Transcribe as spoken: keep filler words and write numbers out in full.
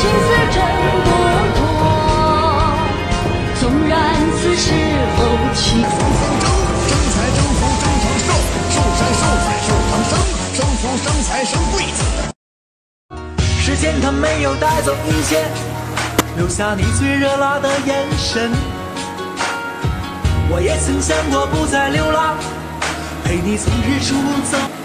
情似尘不脱，纵然此事后期。争风争，争财争福争长寿，寿山寿海寿长生，生福生财生贵子。时间它没有带走一切，留下你最热辣的眼神。我也曾想过不再流浪，陪你从日出走。